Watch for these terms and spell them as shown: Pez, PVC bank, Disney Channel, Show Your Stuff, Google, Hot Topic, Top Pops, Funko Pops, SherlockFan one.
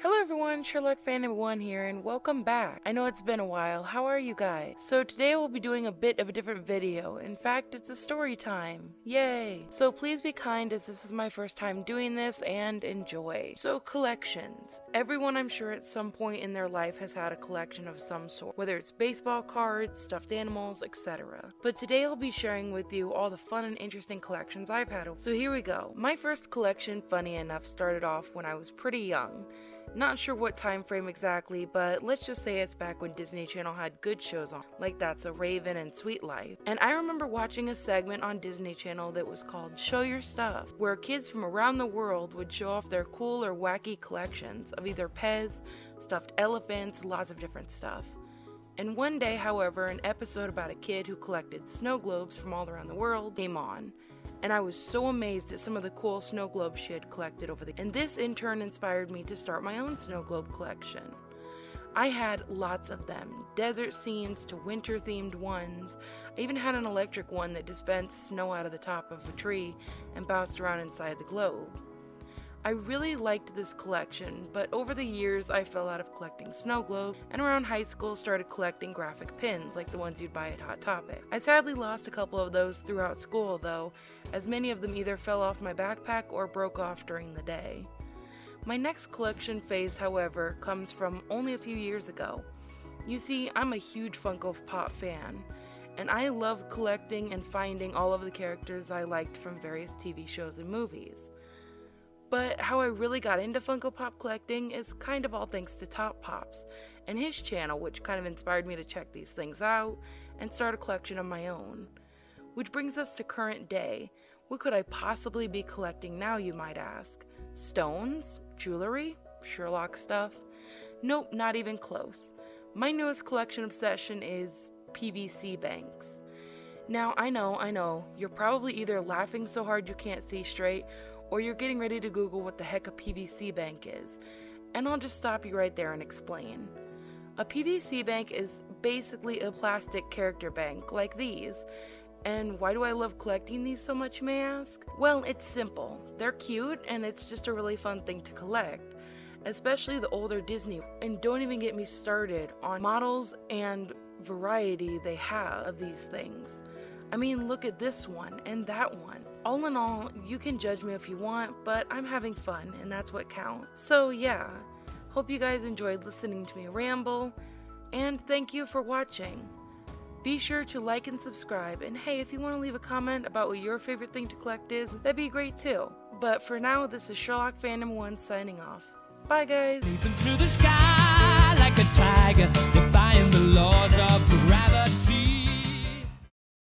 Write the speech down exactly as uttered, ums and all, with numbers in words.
Hello everyone, SherlockFan one here and welcome back. I know it's been a while, how are you guys? So today we'll be doing a bit of a different video. In fact, it's a story time. Yay! So please be kind as this is my first time doing this and enjoy. So collections. Everyone I'm sure at some point in their life has had a collection of some sort, whether it's baseball cards, stuffed animals, et cetera. But today I'll be sharing with you all the fun and interesting collections I've had. So here we go. My first collection, funny enough, started off when I was pretty young. Not sure what time frame exactly, but let's just say it's back when Disney Channel had good shows on, like That's a Raven and Sweet Life. And I remember watching a segment on Disney Channel that was called Show Your Stuff, where kids from around the world would show off their cool or wacky collections of either Pez, stuffed elephants, lots of different stuff. And one day, however, an episode about a kid who collected snow globes from all around the world came on. And I was so amazed at some of the cool snow globes she had collected over the years. And this in turn inspired me to start my own snow globe collection. I had lots of them, desert scenes to winter themed ones. I even had an electric one that dispensed snow out of the top of a tree and bounced around inside the globe. I really liked this collection, but over the years I fell out of collecting snow globes and around high school started collecting graphic pins like the ones you'd buy at Hot Topic. I sadly lost a couple of those throughout school though, as many of them either fell off my backpack or broke off during the day. My next collection phase, however, comes from only a few years ago. You see, I'm a huge Funko Pop fan, and I love collecting and finding all of the characters I liked from various T V shows and movies. But how I really got into Funko Pop collecting is kind of all thanks to Top Pops and his channel, which kind of inspired me to check these things out and start a collection of my own. Which brings us to current day. What could I possibly be collecting now, you might ask? Stones? Jewelry? Sherlock stuff? Nope, not even close. My newest collection obsession is P V C banks. Now, I know, I know, you're probably either laughing so hard you can't see straight, or you're getting ready to Google what the heck a P V C bank is, and I'll just stop you right there and explain. A P V C bank is basically a plastic character bank, like these. And why do I love collecting these so much, may I ask? Well, it's simple. They're cute, and it's just a really fun thing to collect, especially the older Disney. And don't even get me started on models and variety they have of these things. I mean, look at this one and that one. All in all, you can judge me if you want, but I'm having fun, and that's what counts. So yeah, hope you guys enjoyed listening to me ramble, and thank you for watching. Be sure to like and subscribe, and hey, if you want to leave a comment about what your favorite thing to collect is, that'd be great too. But for now, this is SherlockFan one signing off. Bye guys!